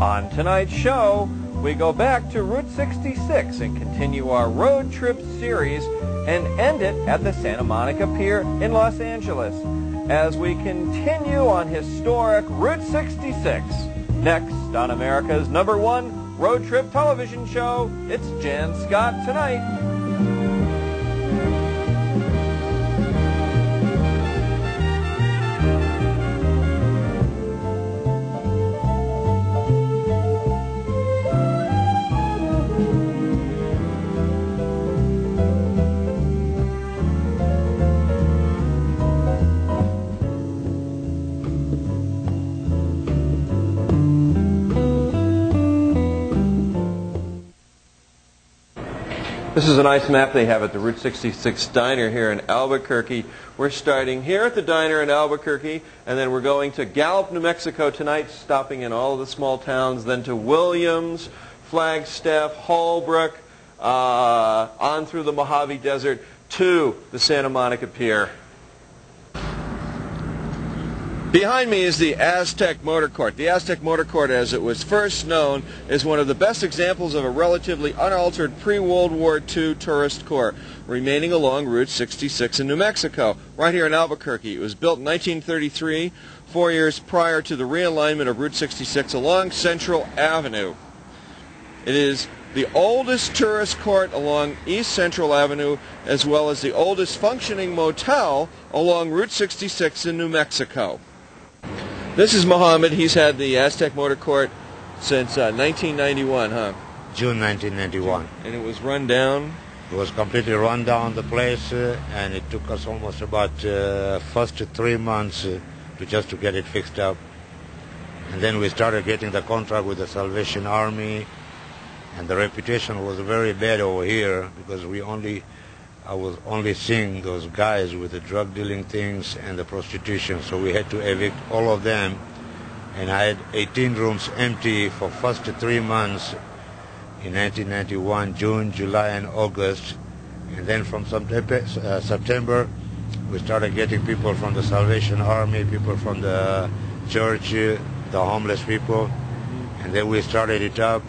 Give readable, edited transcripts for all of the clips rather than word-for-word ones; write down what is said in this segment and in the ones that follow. On tonight's show, we go back to Route 66 and continue our road trip series and end it at the Santa Monica Pier in Los Angeles as we continue on historic Route 66. Next on America's #1 road trip television show, it's Jan Scott Tonight. This is a nice map they have at the Route 66 Diner here in Albuquerque. We're starting here at the diner in Albuquerque, and then we're going to Gallup, New Mexico tonight, stopping in all the small towns, then to Williams, Flagstaff, Holbrook, on through the Mojave Desert to the Santa Monica Pier. Behind me is the Aztec Motor Court. The Aztec Motor Court, as it was first known, is one of the best examples of a relatively unaltered pre-World War II tourist court, remaining along Route 66 in New Mexico, right here in Albuquerque. It was built in 1933, 4 years prior to the realignment of Route 66 along Central Avenue. It is the oldest tourist court along East Central Avenue, as well as the oldest functioning motel along Route 66 in New Mexico. This is Mohammed. He's had the Aztec Motor Court since 1991, huh? June 1991. And it was run down? It was completely run down, the place, and it took us almost about first 3 months to get it fixed up. And then we started getting the contract with the Salvation Army, and the reputation was very bad over here because I was only seeing those guys with the drug dealing things and the prostitution, so we had to evict all of them. And I had 18 rooms empty for first 3 months in 1991, June, July, and August. And then from September, we started getting people from the Salvation Army, people from the church, the homeless people. And then we started it up,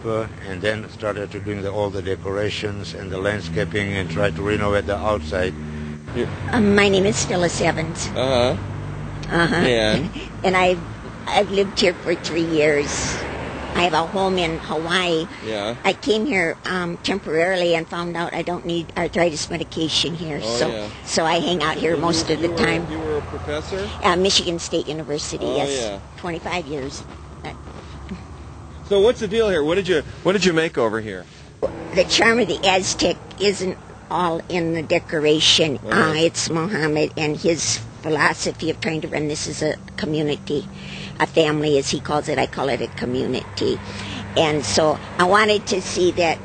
and then started to do all the decorations and the landscaping and try to renovate the outside. My name is Phyllis Evans. Yeah. And I've lived here for 3 years. I have a home in Hawaii. Yeah. I came here temporarily and found out I don't need arthritis medication here, so I hang out here most of the time. You were a professor? At Michigan State University. Oh, yes. Yeah. 25 years. So what's the deal here? What did you make over here? The charm of the Aztec isn't all in the decoration. It's Mohammed and his philosophy of trying to run this as a community, a family as he calls it. I call it a community. And so I wanted to see that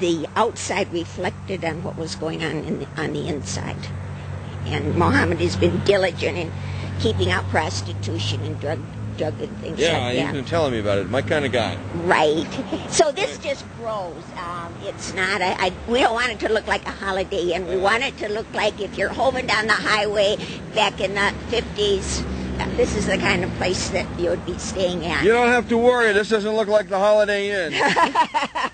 the outside reflected on what was going on on the inside. And Mohammed has been diligent in keeping out prostitution and drug and things like that. Yeah, you've been telling me about it. My kind of guy. Right. So this just grows. It's not a... we don't want it to look like a holiday, and we want it to look like if you're hovering down the highway back in the 50s, this is the kind of place that you would be staying at. You don't have to worry. This doesn't look like the Holiday Inn.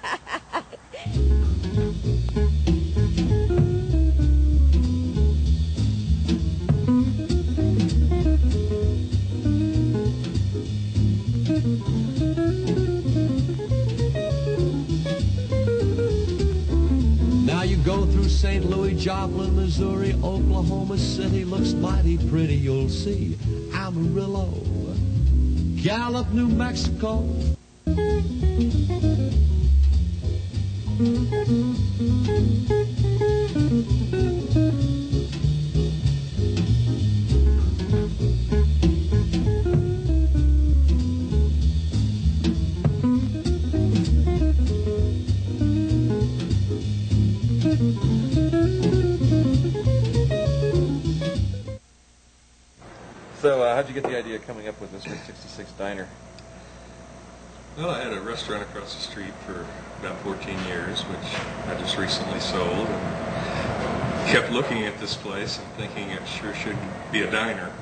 Go through St. Louis, Joplin, Missouri, Oklahoma City, looks mighty pretty, you'll see. Amarillo, Gallup, New Mexico. How'd you get the idea of coming up with this Route 66 Diner? Well, I had a restaurant across the street for about 14 years, which I just recently sold, and kept looking at this place and thinking it sure should be a diner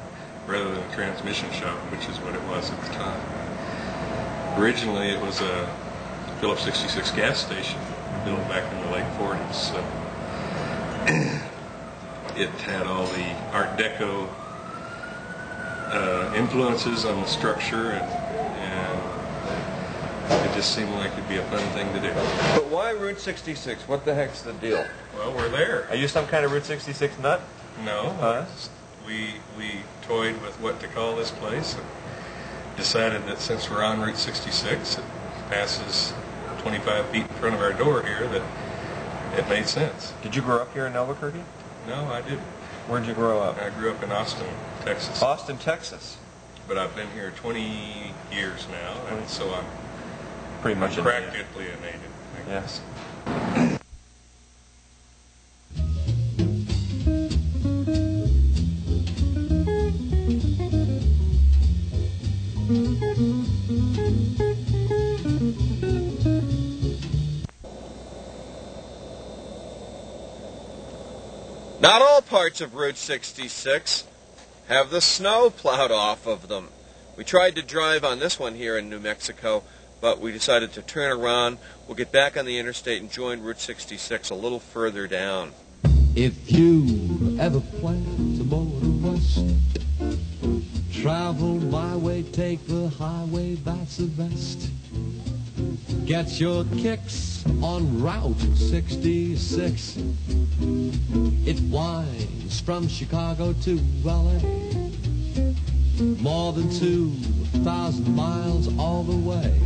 rather than a transmission shop, which is what it was at the time. Originally, it was a Phillips 66 gas station built back in the late 40s. So it had all the Art Deco influences on the structure, and it just seemed like it'd be a fun thing to do. But why Route 66? What the heck's the deal? Well, we're there. Are you some kind of Route 66 nut? No. We toyed with what to call this place and decided that since we're on Route 66, it passes 25 feet in front of our door here, that it made sense. Did you grow up here in Albuquerque? No, I didn't. Where'd you grow up? I grew up in Austin, Texas. Austin, Texas. But I've been here 20 years now, and so I'm practically a native, I guess. Yes. Not all parts of Route 66 have the snow plowed off of them. We tried to drive on this one here in New Mexico, but we decided to turn around. We'll get back on the interstate and join Route 66 a little further down. If you ever plan to board west, travel my way, take the highway, that's the best. Get your kicks on Route 66. It winds from Chicago to LA, more than 2,000 miles all the way.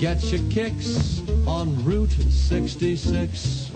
Get your kicks on Route 66.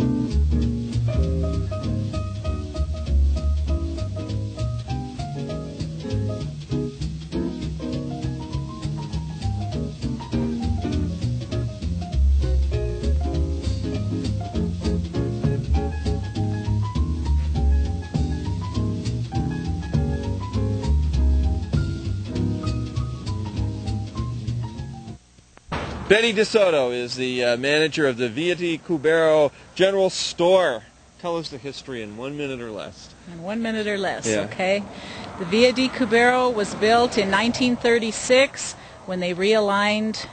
Eddie DeSoto is the manager of the Villa de Cubero General Store. Tell us the history in 1 minute or less. In 1 minute or less, yeah. Okay. The Villa de Cubero was built in 1936 when they realigned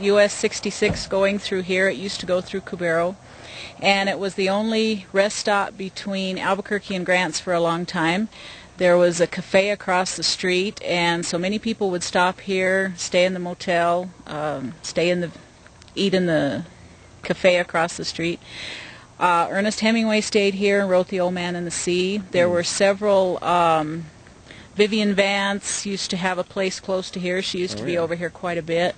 US 66 going through here. It used to go through Cubero. And it was the only rest stop between Albuquerque and Grants for a long time. There was a cafe across the street, and so many people would stop here, stay in the motel, eat in the cafe across the street. Ernest Hemingway stayed here and wrote The Old Man and the Sea. There were several, Vivian Vance used to have a place close to here. She used to be over here quite a bit.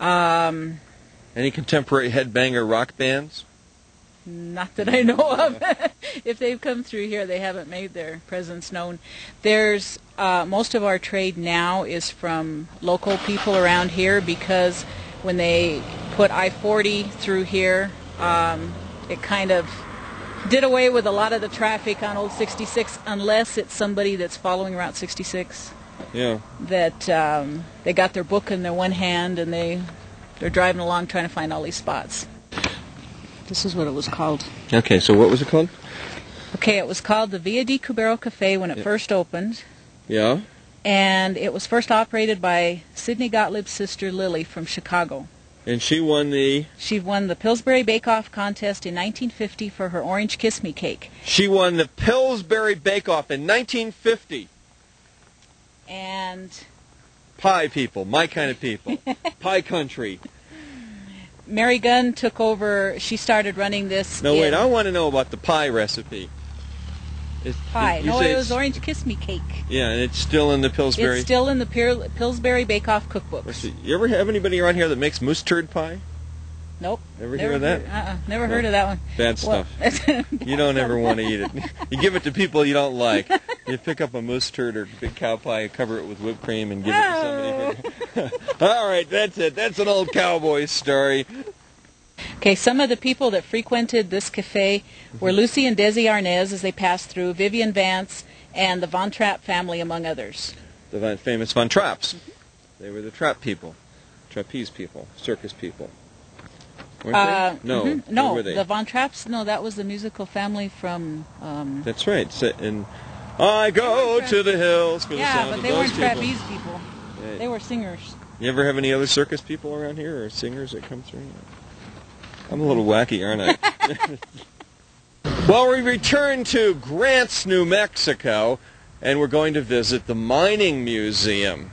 Any contemporary headbanger rock bands? Not that I know of. If they've come through here, they haven't made their presence known. There's most of our trade now is from local people around here, because when they put I-40 through here, it kind of did away with a lot of the traffic on Old 66, unless it's somebody that's following Route 66. Yeah. That they got their book in their one hand and they're driving along trying to find all these spots. This is what it was called. Okay, so what was it called? Okay, it was called the Villa de Cubero Cafe when it first opened. Yeah. And it was first operated by Sidney Gottlieb's sister Lily from Chicago. And she won the... She won the Pillsbury Bake-Off contest in 1950 for her Orange Kiss Me cake. She won the Pillsbury Bake-Off in 1950. And... Pie people, my kind of people. Pie country. Mary Gunn took over. She started running this. No, wait, I want to know about the pie recipe. Pie. No, it was Orange Kiss Me cake. Yeah, and it's still in the Pillsbury. It's still in the Pillsbury Bake-Off cookbooks. You ever have anybody around here that makes moose turd pie? Nope. Never heard of that? Never heard of that one. Bad stuff. You don't ever want to eat it. You give it to people you don't like. You pick up a moose turd or big cow pie, cover it with whipped cream, and give it to somebody. All right, that's it. That's an old cowboy story. Okay, some of the people that frequented this cafe were Lucy and Desi Arnaz as they passed through, Vivian Vance, and the Von Trapp family, among others. The famous Von Trapps. They were the Trapp people, trapeze people, circus people. No, the Von Trapps, no, that was the musical family from... That's right. And I go to the hills for the sound of those people. Yeah, but they weren't trapeze people. They were singers. You ever have any other circus people around here or singers that come through? I'm a little wacky, aren't I? Well, we return to Grants, New Mexico, and we're going to visit the Mining Museum.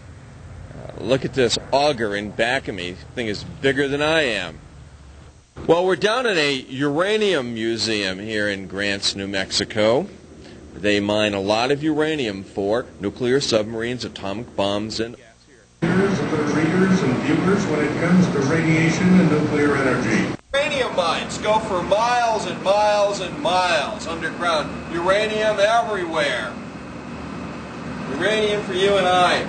Look at this auger in back of me. This thing is bigger than I am. Well, we're down at a uranium museum here in Grants, New Mexico. They mine a lot of uranium for nuclear submarines, atomic bombs, and... ...readers of the readers and viewers when it comes to radiation and nuclear energy. Uranium mines go for miles and miles and miles underground. Uranium everywhere. Uranium for you and I.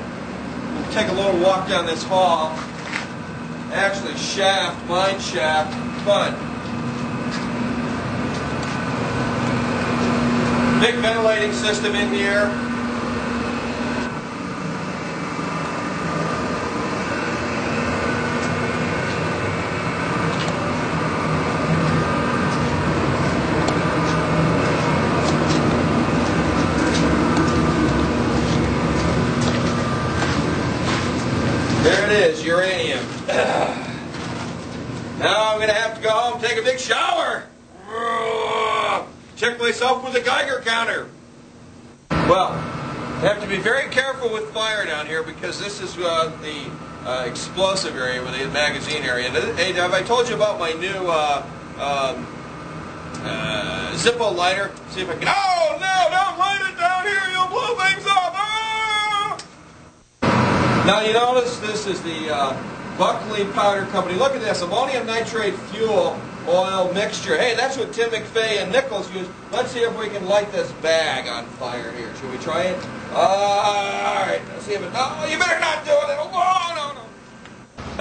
We'll take a little walk down this hall. Actually, shaft, mine shaft, fun. Big ventilating system in here. There it is, uranium. Now I'm going to have to go home and take a big shower. Check myself with a Geiger counter. Well, I have to be very careful with fire down here because this is the explosive area, the magazine area. And have I told you about my new Zippo lighter? See if I can... Oh, no, don't light it down here. You'll blow things up. Ah! Now, you notice this is the Buckley Powder Company. Look at this, ammonium nitrate fuel oil mixture. Hey, that's what Tim McFay and Nichols used. Let's see if we can light this bag on fire here. Should we try it? All right. Let's see if it... Oh, you better not do it. Oh, no,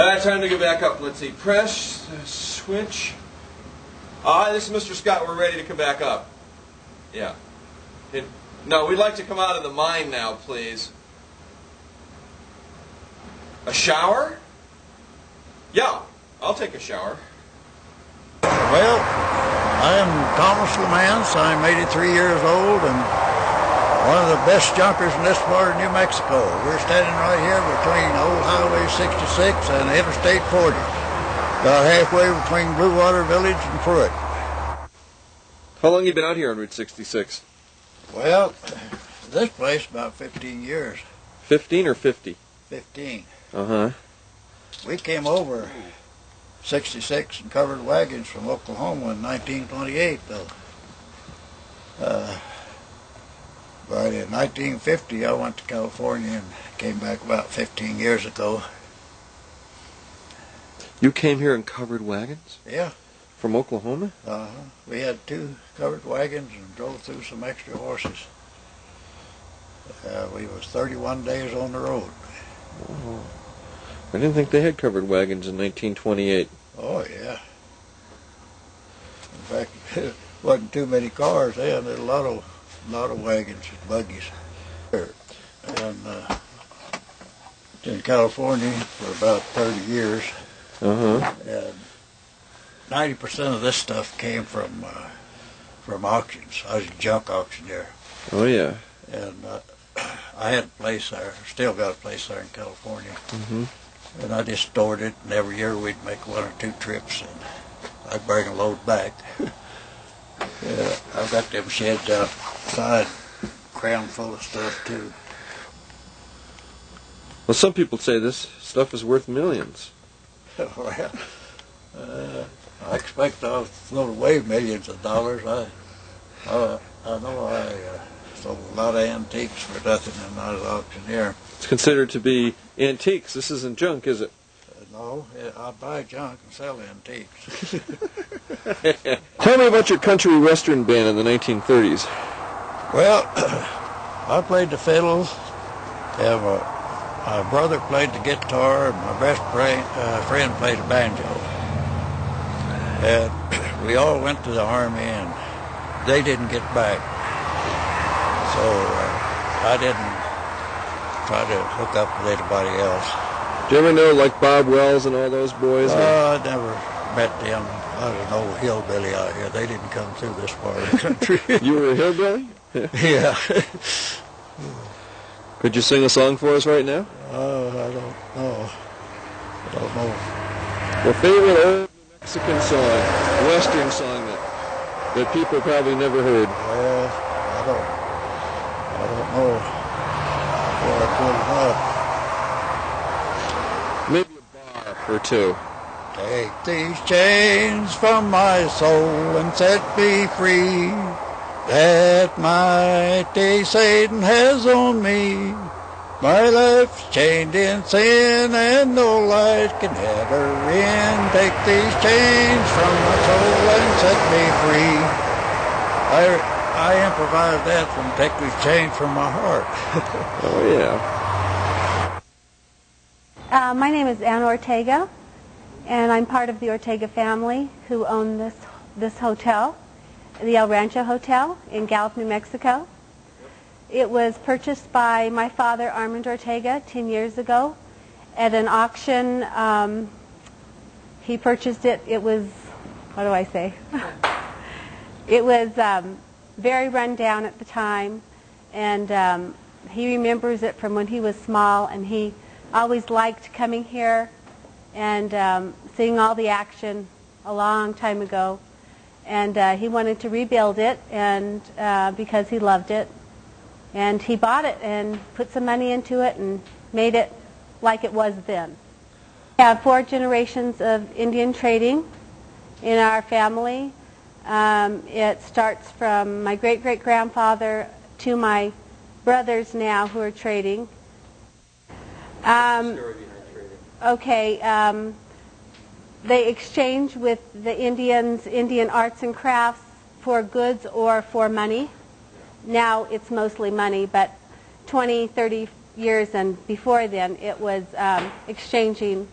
no. Time to get back up. Let's see. Press switch. This is Mr. Scott. We're ready to come back up. Yeah. No, we'd like to come out of the mine now, please. A shower? Yeah, I'll take a shower. Well, I am Thomas LeMance. I'm 83 years old and one of the best jumpers in this part of New Mexico. We're standing right here between old Highway 66 and Interstate 40, about halfway between Bluewater Village and Pruitt. How long have you been out here on Route 66? Well, this place about 15 years. 15 or 50? 15. Uh-huh. We came over 66 and covered wagons from Oklahoma in 1928, though. But in 1950, I went to California and came back about 15 years ago. You came here in covered wagons? Yeah. From Oklahoma? Uh-huh. We had 2 covered wagons and drove through some extra horses. We was 31 days on the road. Whoa. I didn't think they had covered wagons in 1928. Oh, yeah. In fact, it wasn't too many cars then. There were a lot of wagons and buggies. And in California for about 30 years. Uh-huh. And 90% of this stuff came from auctions. I was a junk auctioneer. Oh, yeah. And I had a place there. Still got a place there in California. Mm-hmm. And I just stored it, and every year we'd make 1 or 2 trips, and I'd bring a load back. Yeah, I've got them sheds outside, crammed full of stuff, too. Well, some people say this stuff is worth millions. Well, I expect I'll throw away millions of dollars. I know I sold a lot of antiques for nothing, and I was an auctioneer. It's considered to be antiques. This isn't junk, is it? No, I buy junk and sell antiques. Tell me about your country western band in the 1930s. Well, I played the fiddle. My brother played the guitar, and my best friend played the banjo. And we all went to the Army, and they didn't get back. So I didn't try to hook up with anybody else. Do you ever know, like, Bob Wells and all those boys? I never met them. I was an old hillbilly out here. They didn't come through this part of the country. You were a hillbilly? Yeah. Could you sing a song for us right now? I don't know. don't know. The favorite old Mexican song, Western song that people probably never heard. Well, I don't know where I put it up. Maybe a bar or two. Take these chains from my soul and set me free, that mighty Satan has on me. My life's chained in sin and no light can head her in. Take these chains from my soul and set me free. I improvised that from Take These Chains From My Heart. Oh, yeah. My name is Anna Ortega, and I'm part of the Ortega family who own this hotel, the El Rancho Hotel in Gallup, New Mexico. It was purchased by my father, Armand Ortega, 10 years ago. At an auction, he purchased it. It was, what do I say? It was very run down at the time, and he remembers it from when he was small, and he always liked coming here and seeing all the action a long time ago. And he wanted to rebuild it, and because he loved it. And he bought it and put some money into it and made it like it was then. We have 4 generations of Indian trading in our family. It starts from my great-great-grandfather to my brothers now who are trading. They exchange with the Indians, Indian arts and crafts, for goods or for money. Now it's mostly money, but 20, 30 years and before then, it was exchanging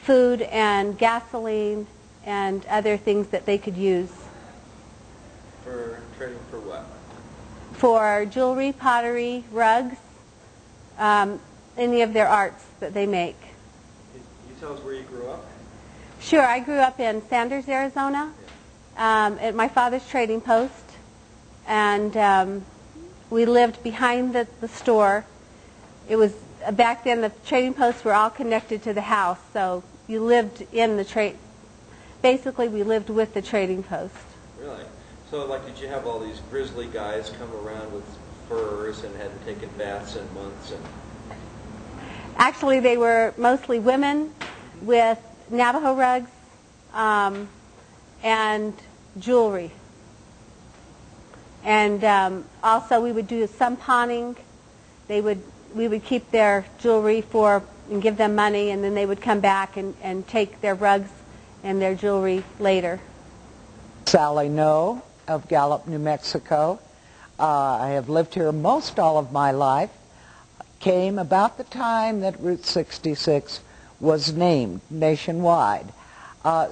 food and gasoline and other things that they could use. For trading for what? For jewelry, pottery, rugs, any of their arts that they make. Can you tell us where you grew up? Sure. I grew up in Sanders, Arizona, at my father's trading post. And we lived behind the store. It was back then the trading posts were all connected to the house, so you lived in the trade. Basically, we lived with the trading post. Really? So, like, did you have all these grizzly guys come around with furs and hadn't taken baths in months? And actually, they were mostly women with Navajo rugs and jewelry. And also, we would do some pawning. We would keep their jewelry and give them money, and then they would come back and take their rugs and their jewelry later. Sally Noe of Gallup, New Mexico. I have lived here most all of my life. Came about the time that Route 66 was named nationwide.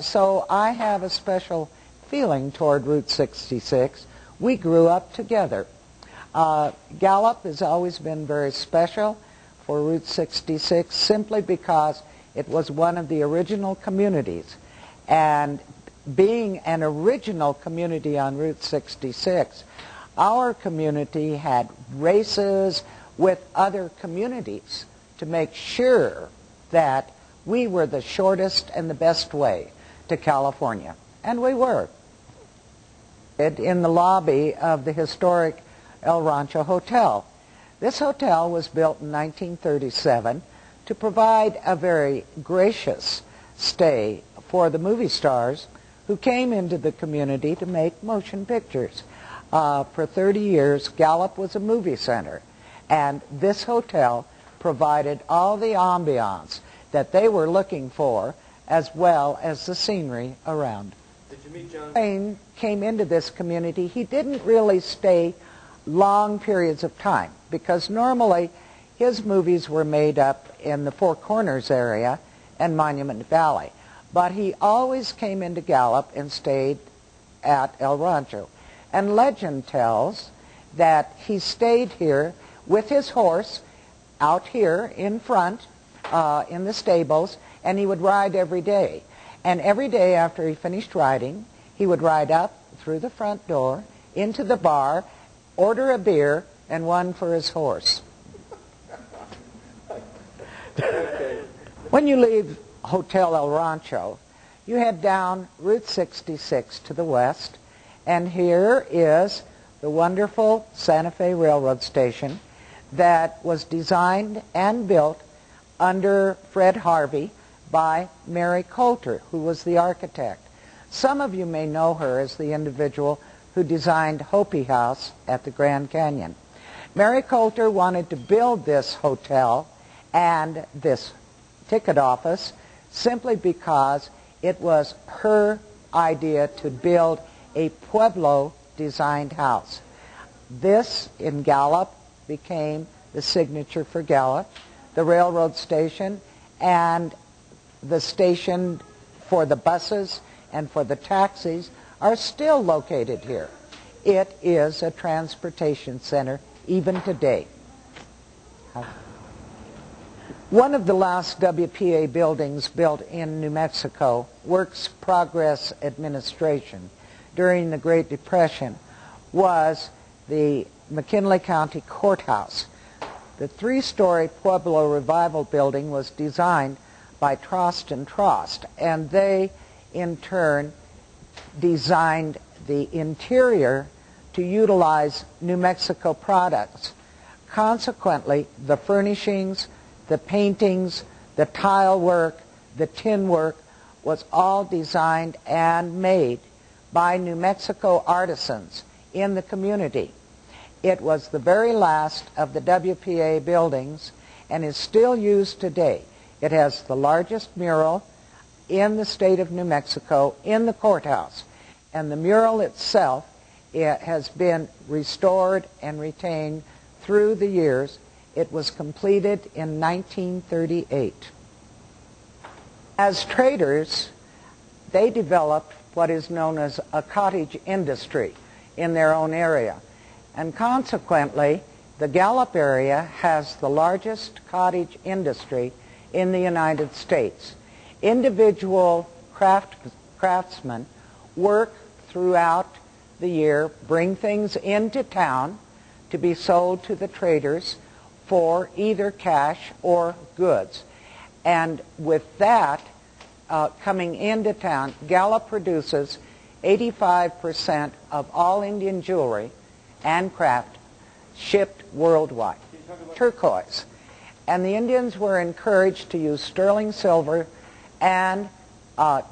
So I have a special feeling toward Route 66. We grew up together. Gallup has always been very special for Route 66 simply because it was one of the original communities. And being an original community on Route 66, our community had races with other communities to make sure that we were the shortest and the best way to California. And we were. In the lobby of the historic El Rancho Hotel. This hotel was built in 1937 to provide a very gracious stay for the movie stars who came into the community to make motion pictures. For 30 years, Gallup was a movie center, and this hotel provided all the ambiance that they were looking for, as well as the scenery around. John came into this community. He didn't really stay long periods of time because normally his movies were made up in the Four Corners area and Monument Valley. But he always came into Gallup and stayed at El Rancho. And legend tells that he stayed here with his horse out here in front in the stables, and he would ride every day. And every day after he finished riding, he would ride up through the front door, into the bar, order a beer, and one for his horse. When you leave Hotel El Rancho, you head down Route 66 to the west, and here is the wonderful Santa Fe Railroad Station that was designed and built under Fred Harvey by Mary Coulter, who was the architect. Some of you may know her as the individual who designed Hopi House at the Grand Canyon. Mary Coulter wanted to build this hotel and this ticket office simply because it was her idea to build a Pueblo-designed house. This, in Gallup, became the signature for Gallup, the railroad station, and the station for the buses and for the taxis are still located here. It is a transportation center even today. One of the last WPA buildings built in New Mexico, Works Progress Administration, during the Great Depression, was the McKinley County Courthouse. The three-story Pueblo Revival building was designed by Trost and Trost, and they in turn designed the interior to utilize New Mexico products. Consequently, the furnishings, the paintings, the tile work, the tin work was all designed and made by New Mexico artisans in the community. It was the very last of the WPA buildings and is still used today. It has the largest mural in the state of New Mexico in the courthouse, and the mural itself, it has been restored and retained through the years. It was completed in 1938. As traders, they developed what is known as a cottage industry in their own area, and consequently the Gallup area has the largest cottage industry in the United States. Individual craftsmen work throughout the year, bring things into town to be sold to the traders for either cash or goods. And with that coming into town, Gallup produces 85% of all Indian jewelry and craft shipped worldwide, turquoise. And the Indians were encouraged to use sterling silver and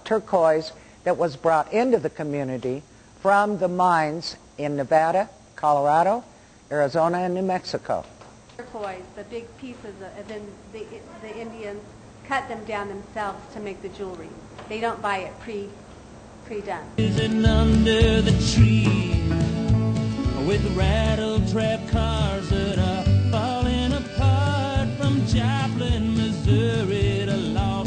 turquoise that was brought into the community from the mines in Nevada, Colorado, Arizona, and New Mexico. Turquoise, the big pieces, and then the Indians cut them down themselves to make the jewelry. They don't buy it pre-done. Isn't under the tree with the rattle-trap cars that are falling apart from Joplin, Missouri to Los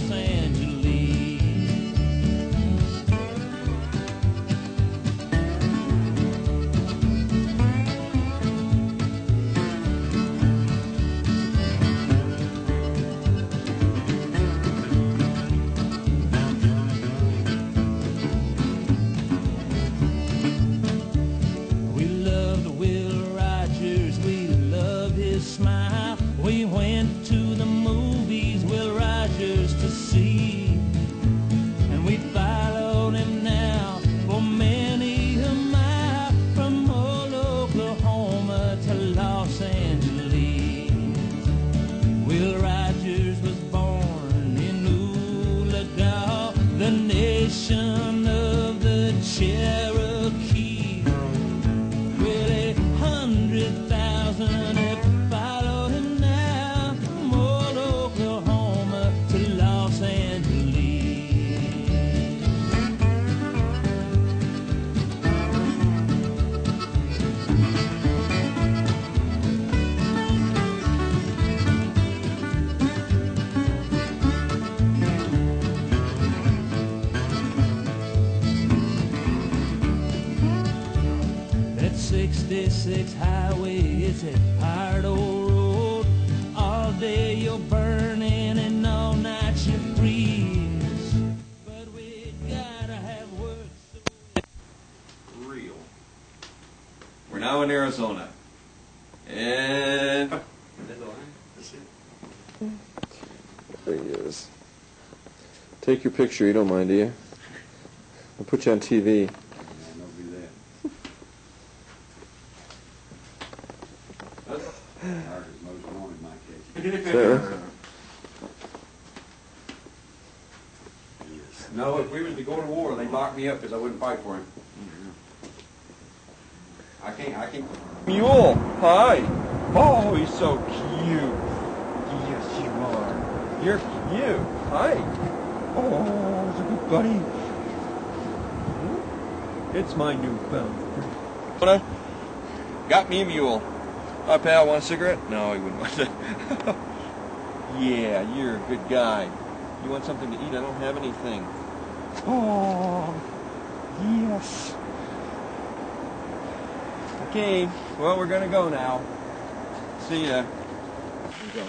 Highway is a hard old road. All day you're burning and all night you freeze. But we gotta have work so it's real. We're now in Arizona. And that's it. There he is. Take your picture. You don't mind, do you? I'll put you on TV. No, if we was to go to war, they'd lock me up because I wouldn't fight for him. I can't. Mule, hi. Oh, he's so cute. Yes, you are. You're cute. Hi. Oh, it's a good buddy. It's my new pal. Got me a mule. Hi, pal, want a cigarette? No, he wouldn't want that. Yeah, you're a good guy. You want something to eat? I don't have anything. Oh, yes. Okay, well, we're going to go now. See ya. Here we go.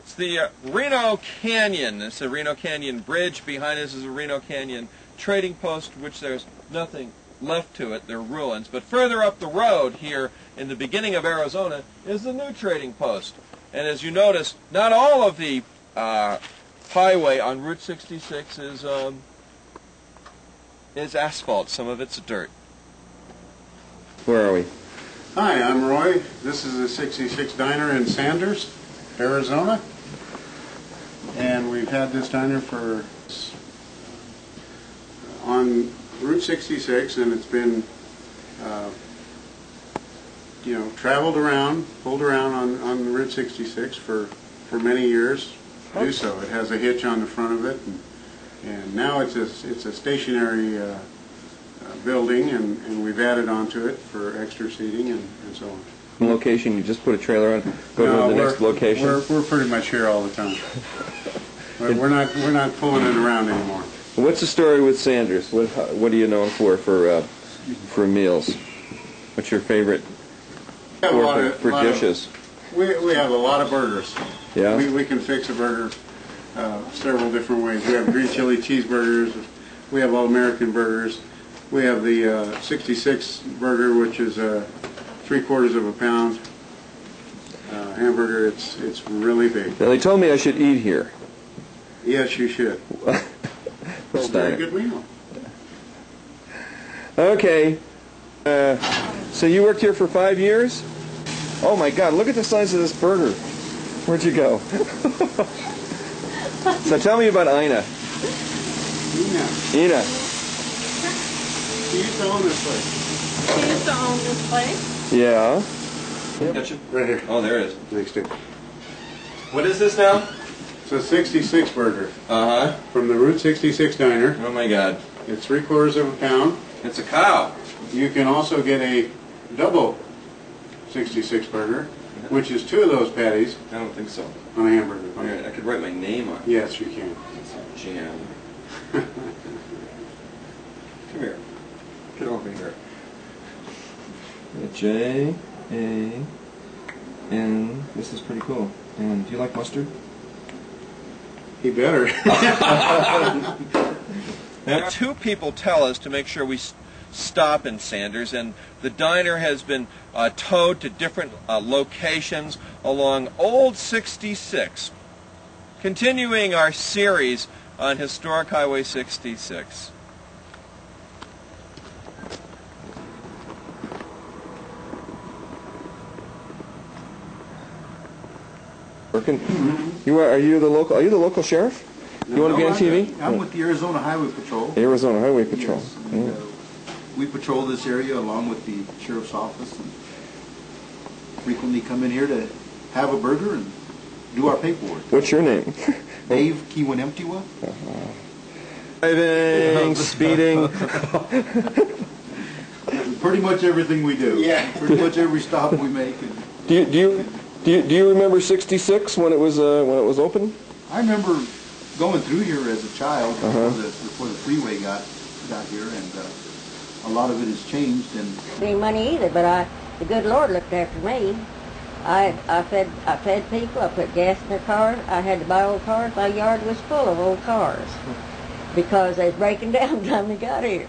It's the Reno Canyon. It's the Reno Canyon Bridge. Behind us is the Reno Canyon Trading Post, which there's nothing left to it. They're ruins. But further up the road here in the beginning of Arizona is the new trading post. And as you notice, not all of the highway on Route 66 is asphalt. Some of it's dirt. Where are we? Hi, I'm Roy. This is the 66 Diner in Sanders, Arizona. And we've had this diner for on Route 66, and it's been traveled around, pulled around on Route 66 for many years. Do so. It has a hitch on the front of it, and now it's a stationary building, and we've added onto it for extra seating and so on. One location, you just put a trailer on, go to the next location. We're pretty much here all the time. we're not pulling it around anymore. What's the story with Sanders? What are you known for meals? What's your favorite for dishes? We have a lot of burgers. Yeah. We can fix a burger several different ways. We have green chili cheeseburgers. We have all-American burgers. We have the 66 burger, which is 3/4 of a pound hamburger. It's really big. Now, they told me I should eat here. Yes, you should. It's a very good meal. Okay. So you worked here for 5 years? Oh my God, look at the size of this burger. Where'd you go? So tell me about Ina. She used to own this place. Yeah. Gotcha. Right here. Oh, there it is. Next to it. What is this now? It's a 66 burger. From the Route 66 Diner. Oh my God. It's 3/4 of a pound. It's a cow. You can also get a double 66 burger, which is 2 of those patties. I don't think so. On a hamburger. All right, I could write my name on it. Yes, you can. It's a jam. Come here. Get over here. J-A-N. This is pretty cool. And do you like mustard? He better. Now, 2 people tell us to make sure we stop in Sanders, and the diner has been towed to different locations along Old 66, continuing our series on historic Highway 66. Are you the local sheriff? No, you want to be on TV? I'm with the Arizona Highway Patrol. Arizona Highway Patrol. Yes, and, we patrol this area along with the sheriff's office, and frequently come in here to have a burger and do our paperwork. What's your name? Dave Kiwanemptiwa. Driving, speeding. Pretty much everything we do. Yeah. Pretty much every stop we make. And, do you remember 66 when it was open? I remember going through here as a child before the freeway got here, and a lot of it has changed. And any money either, but the good Lord looked after me. I fed people. I put gas in their cars. I had to buy old cars. My yard was full of old cars because they was breaking down by the time they got here,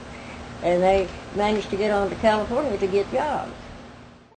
and they managed to get on to California to get jobs.